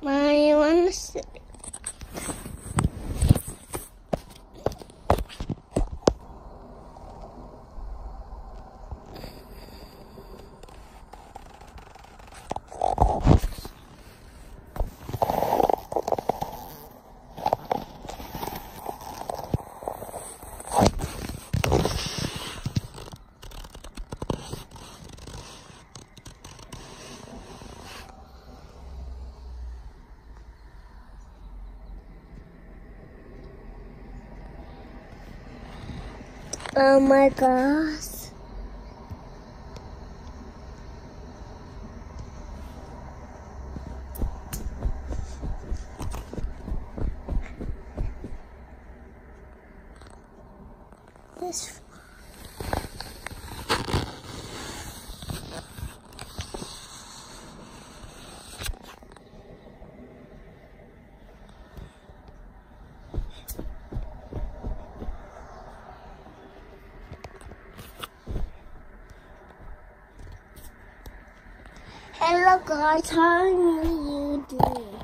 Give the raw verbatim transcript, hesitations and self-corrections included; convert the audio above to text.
Mommy, you want to sit? Oh my gosh. This Hello guys, how are you doing?